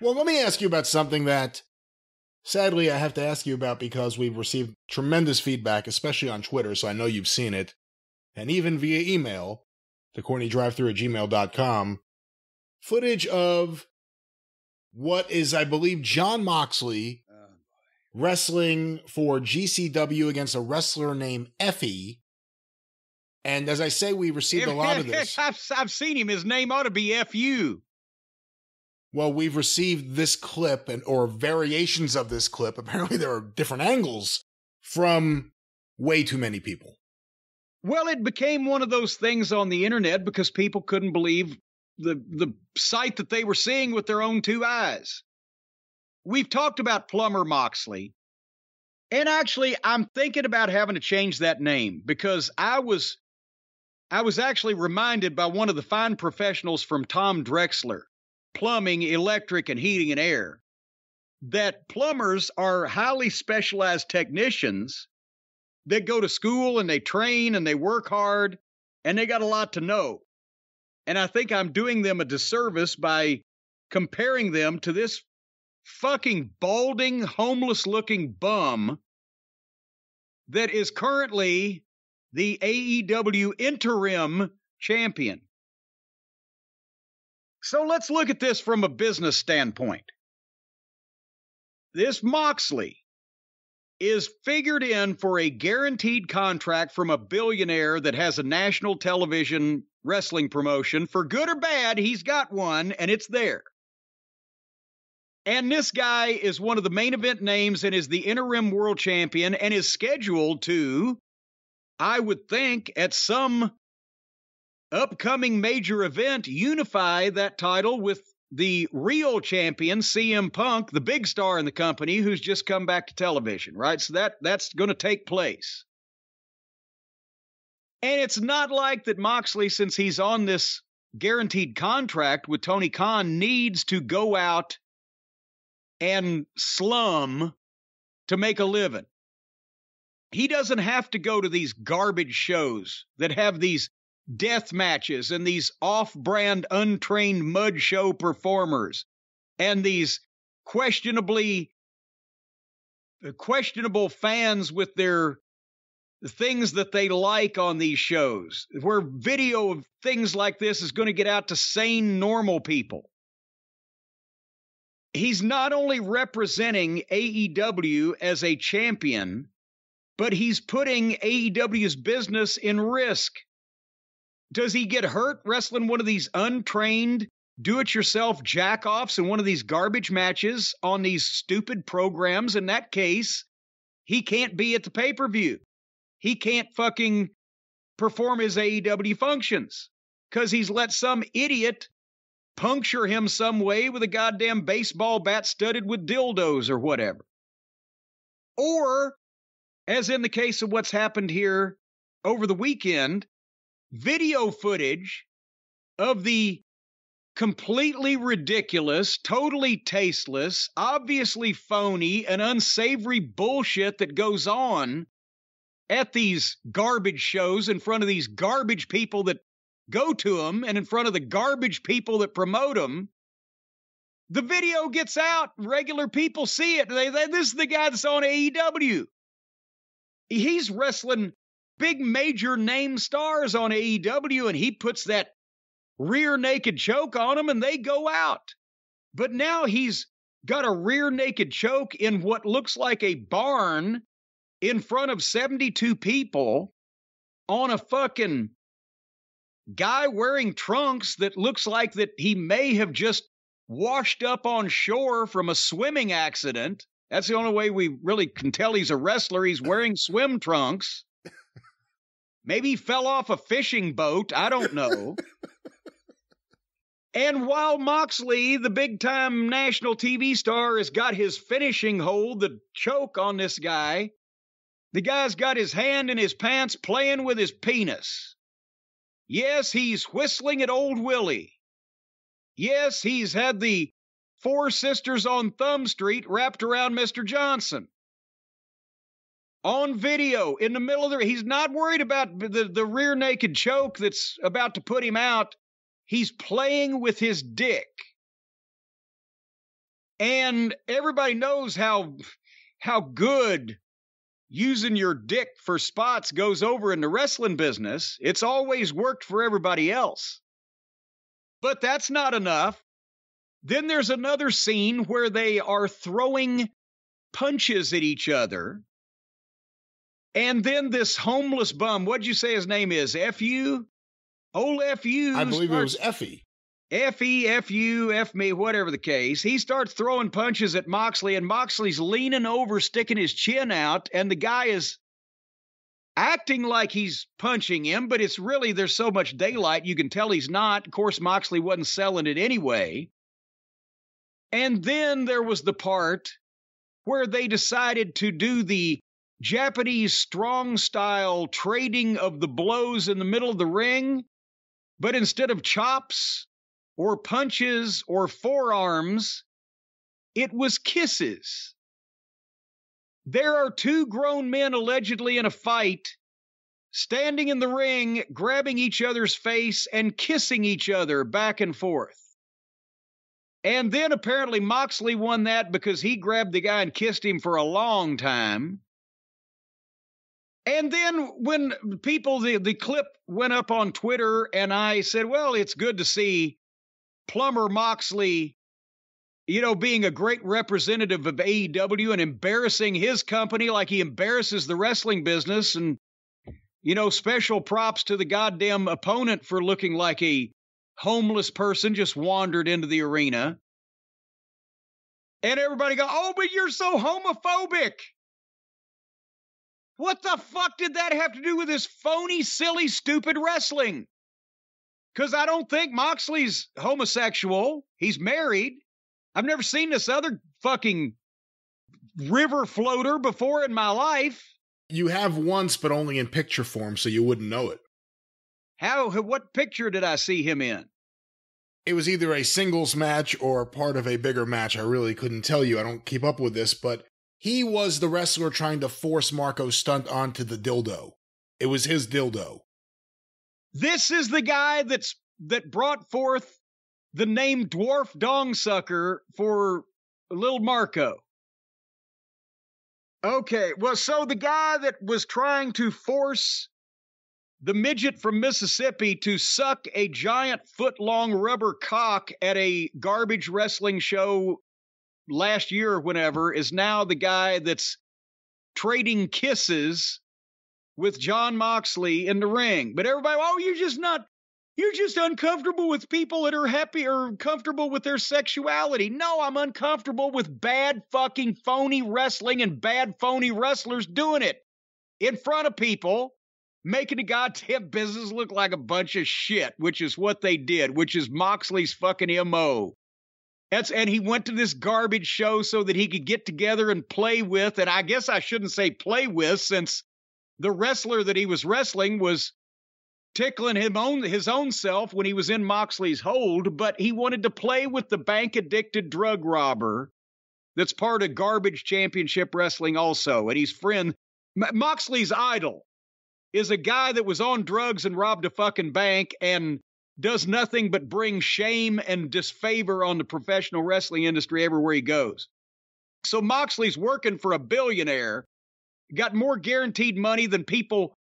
Well, let me ask you about something that, sadly, I have to ask you about because we've received tremendous feedback, especially on Twitter, so I know you've seen it, and even via email, to cornydrivethru@gmail.com, footage of what is, I believe, Jon Moxley wrestling for GCW against a wrestler named Effy. And as I say, we received a lot of this. I've seen him. His name ought to be F.U. Well, we've received this clip and or variations of this clip. Apparently, there are different angles from way too many people. Well, it became one of those things on the internet because people couldn't believe the sight that they were seeing with their own two eyes. We've talked about Plumber Moxley. And actually, I'm thinking about having to change that name because I was actually reminded by one of the fine professionals from Tom Drexler, plumbing, electric, and heating and air, that plumbers are highly specialized technicians that go to school and they train and they work hard and they got a lot to know. And I think I'm doing them a disservice by comparing them to this fucking balding, homeless-looking bum that is currently the AEW interim champion. So let's look at this from a business standpoint. This Moxley is figured in for a guaranteed contract from a billionaire that has a national television wrestling promotion. For good or bad, he's got one, and it's there. And this guy is one of the main event names and is the interim world champion and is scheduled to, I would think, at some upcoming major event, unify that title with the real champion, CM Punk, the big star in the company, who's just come back to television, right? So that's going to take place. And it's not like that Moxley, since he's on this guaranteed contract with Tony Khan, needs to go out and slum to make a living. He doesn't have to go to these garbage shows that have these death matches and these off-brand, untrained mud show performers and these questionable fans with their things that they like on these shows, where video of things like this is going to get out to sane, normal people. He's not only representing AEW as a champion, but he's putting AEW's business in risk. Does he get hurt wrestling one of these untrained, do-it-yourself jack-offs in one of these garbage matches on these stupid programs? In that case, he can't be at the pay-per-view. He can't fucking perform his AEW functions because he's let some idiot puncture him some way with a goddamn baseball bat studded with dildos or whatever. Or, as in the case of what's happened here over the weekend, video footage of the completely ridiculous, totally tasteless, obviously phony and unsavory bullshit that goes on at these garbage shows in front of these garbage people that go to them and in front of the garbage people that promote them. The video gets out. Regular people see it. This is the guy that's on AEW. He's wrestling big major name stars on AEW, and he puts that rear naked choke on them, and they go out. But now he's got a rear naked choke in what looks like a barn in front of 72 people on a fucking guy wearing trunks that looks like that he may have just washed up on shore from a swimming accident. That's the only way we really can tell he's a wrestler. He's wearing swim trunks. Maybe he fell off a fishing boat. I don't know. And while Moxley, the big-time national TV star, has got his finishing hold, the choke on this guy, the guy's got his hand in his pants playing with his penis. Yes, he's whistling at Old Willie. Yes, he's had the Four Sisters on Thumb Street wrapped around Mr. Johnson. On video, in the middle of the... He's not worried about the rear naked choke that's about to put him out. He's playing with his dick. And everybody knows how good using your dick for spots goes over in the wrestling business. It's always worked for everybody else. But that's not enough. Then there's another scene where they are throwing punches at each other. And then this homeless bum, what'd you say his name is? F.U.? Old F.U. I believe it was Effy. Effy, F.U., F-me, whatever the case. He starts throwing punches at Moxley, and Moxley's leaning over, sticking his chin out, and the guy is acting like he's punching him, but it's really, there's so much daylight, you can tell he's not. Of course, Moxley wasn't selling it anyway. And then there was the part where they decided to do the Japanese strong style trading of the blows in the middle of the ring, but instead of chops or punches or forearms, it was kisses. There are two grown men allegedly in a fight, standing in the ring, grabbing each other's face and kissing each other back and forth. And then apparently Moxley won that because he grabbed the guy and kissed him for a long time. And then when people, the clip went up on Twitter, and I said, well, it's good to see Plumber Moxley, you know, being a great representative of AEW and embarrassing his company like he embarrasses the wrestling business. And, you know, special props to the goddamn opponent for looking like a homeless person just wandered into the arena. And everybody go, oh, but you're so homophobic. What the fuck did that have to do with this phony, silly, stupid wrestling? Because I don't think Moxley's homosexual. He's married. I've never seen this other fucking river floater before in my life. You have once, but only in picture form, so you wouldn't know it. What picture did I see him in? It was either a singles match or part of a bigger match. I really couldn't tell you. I don't keep up with this, but he was the wrestler trying to force Marco's stunt onto the dildo. It was his dildo. This is the guy that brought forth the name Dwarf Dong Sucker for Little Marco. Okay, well, so the guy that was trying to force the midget from Mississippi to suck a giant foot-long rubber cock at a garbage wrestling show last year or whenever is now the guy that's trading kisses with Jon Moxley in the ring. But everybody, oh, you're just uncomfortable with people that are happy or comfortable with their sexuality. No, I'm uncomfortable with bad fucking phony wrestling and bad phony wrestlers doing it in front of people, making the goddamn business look like a bunch of shit, which is what they did, which is Moxley's fucking MO. And he went to this garbage show so that he could get together and play with, and I guess I shouldn't say play with, since the wrestler that he was wrestling was tickling his own self when he was in Moxley's hold, but he wanted to play with the bank-addicted drug robber that's part of Garbage Championship Wrestling also, and his friend, Moxley's idol, is a guy that was on drugs and robbed a fucking bank and does nothing but bring shame and disfavor on the professional wrestling industry everywhere he goes. So Moxley's working for a billionaire, got more guaranteed money than people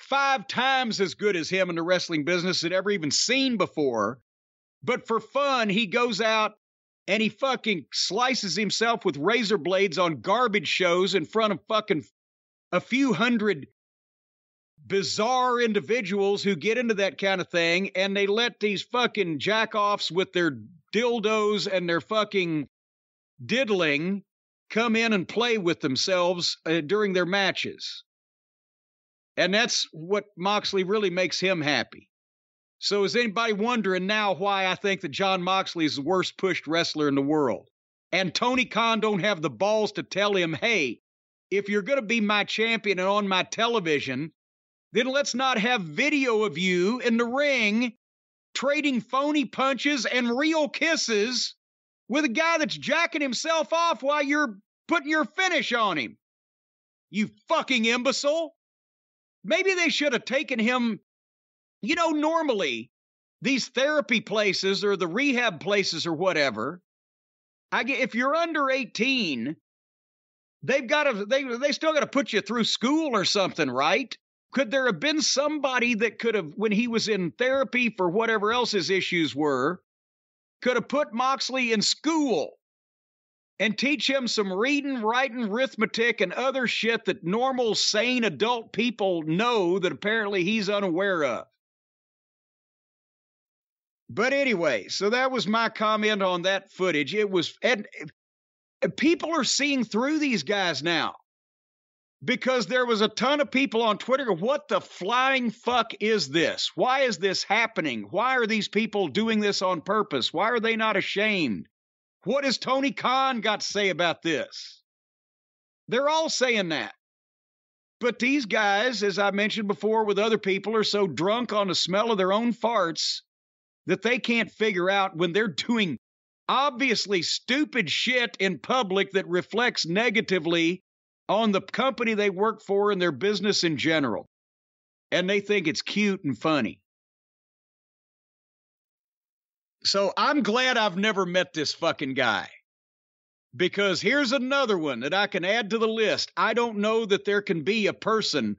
5 times as good as him in the wrestling business had ever even seen before. But for fun, he goes out and he fucking slices himself with razor blades on garbage shows in front of fucking a few hundred bizarre individuals who get into that kind of thing, and they let these fucking jack-offs with their dildos and their fucking diddling come in and play with themselves during their matches. And that's what Moxley really makes him happy. So is anybody wondering now why I think that Jon Moxley is the worst pushed wrestler in the world? And Tony Khan don't have the balls to tell him, hey, if you're going to be my champion and on my television, then let's not have video of you in the ring trading phony punches and real kisses with a guy that's jacking himself off while you're putting your finish on him. You fucking imbecile. Maybe they should have taken him. You know, normally these therapy places or the rehab places or whatever, I get, if you're under 18, they've got to, they still got to put you through school or something, right? Could there have been somebody that could have, when he was in therapy for whatever else his issues were, could have put Moxley in school and teach him some reading, writing, arithmetic, and other shit that normal, sane adult people know that apparently he's unaware of? But anyway, so that was my comment on that footage. It was, and people are seeing through these guys now, because there was a ton of people on Twitter. What the flying fuck is this? Why is this happening? Why are these people doing this on purpose? Why are they not ashamed? What has Tony Khan got to say about this? They're all saying that. But these guys, as I mentioned before with other people, are so drunk on the smell of their own farts that they can't figure out when they're doing obviously stupid shit in public that reflects negatively on the company they work for and their business in general. And they think it's cute and funny. So I'm glad I've never met this fucking guy, because here's another one that I can add to the list. I don't know that there can be a person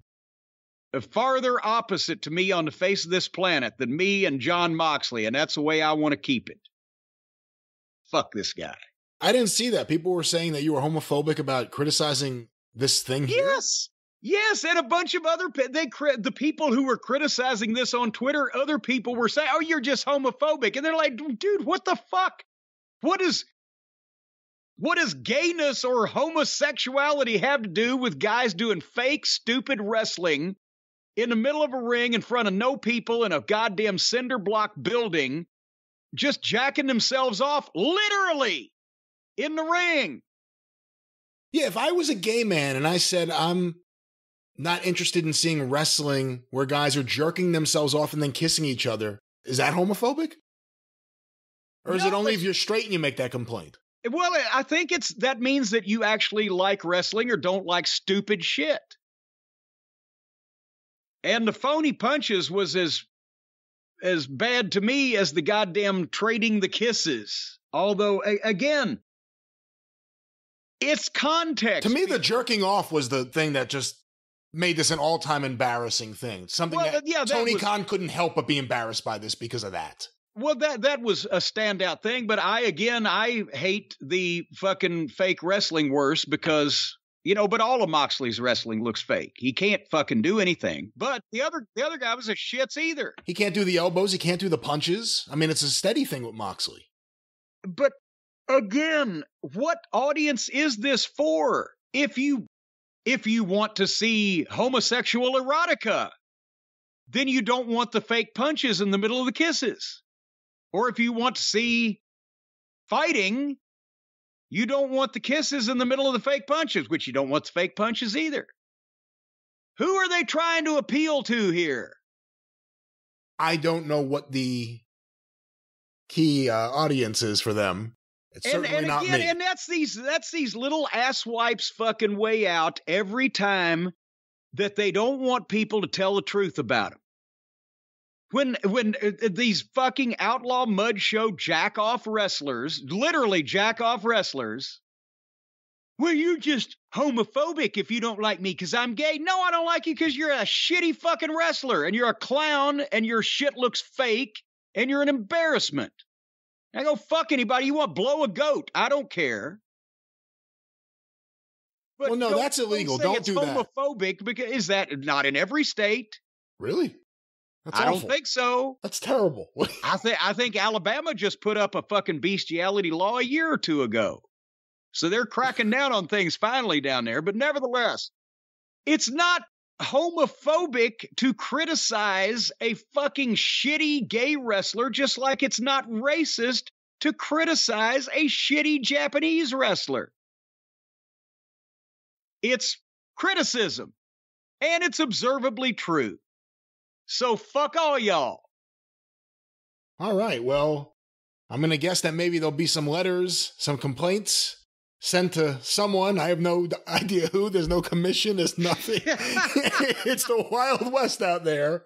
farther opposite to me on the face of this planet than me and Jon Moxley, and that's the way I want to keep it. Fuck this guy. I didn't see that. People were saying that you were homophobic about criticizing this thing here? Yes. Yes, and a bunch of other the people who were criticizing this on Twitter, other people were saying, "Oh, you're just homophobic." And they're like, "Dude, what the fuck? What does gayness or homosexuality have to do with guys doing fake, stupid wrestling in the middle of a ring in front of no people in a goddamn cinder block building, just jacking themselves off literally in the ring?" Yeah, if I was a gay man and I said I'm not interested in seeing wrestling where guys are jerking themselves off and then kissing each other, is that homophobic? Or is it only if you're straight and you make that complaint? Well, I think it's, that means that you actually like wrestling or don't like stupid shit. And the phony punches was as bad to me as the goddamn trading the kisses. Although, again, it's context. To me, the jerking off was the thing that just made this an all-time embarrassing thing. Something that Tony Khan couldn't help but be embarrassed by this because of that. Well, that was a standout thing, but I hate the fucking fake wrestling worse because, you know, but all of Moxley's wrestling looks fake. He can't fucking do anything. But the other guy was a shits either. He can't do the elbows. He can't do the punches. I mean, it's a steady thing with Moxley. But again, what audience is this for? If you want to see homosexual erotica, then you don't want the fake punches in the middle of the kisses. Or if you want to see fighting, you don't want the kisses in the middle of the fake punches, which you don't want the fake punches either. Who are they trying to appeal to here? I don't know what the key audience is for them. It's certainly not me. And that's these little asswipes fucking way out every time that they don't want people to tell the truth about them. When these fucking outlaw mud show jack-off wrestlers, literally jack-off wrestlers, "Well, you're just homophobic if you don't like me because I'm gay." No, I don't like you because you're a shitty fucking wrestler and you're a clown and your shit looks fake and you're an embarrassment. I go, fuck anybody. You want to blow a goat? I don't care. But well, no, that's illegal. Don't do that. Homophobic, because is that not in every state? Really? That's awful. I don't think so. That's terrible. I think Alabama just put up a fucking bestiality law a year or two ago. So they're cracking down on things finally down there. But nevertheless, it's not homophobic to criticize a fucking shitty gay wrestler, just like it's not racist to criticize a shitty Japanese wrestler. It's criticism, and it's observably true. So fuck all y'all. All right, well, I'm going to guess that maybe there'll be some letters, some complaints sent to someone. I have no idea who. There's no commission. There's nothing. It's the Wild West out there.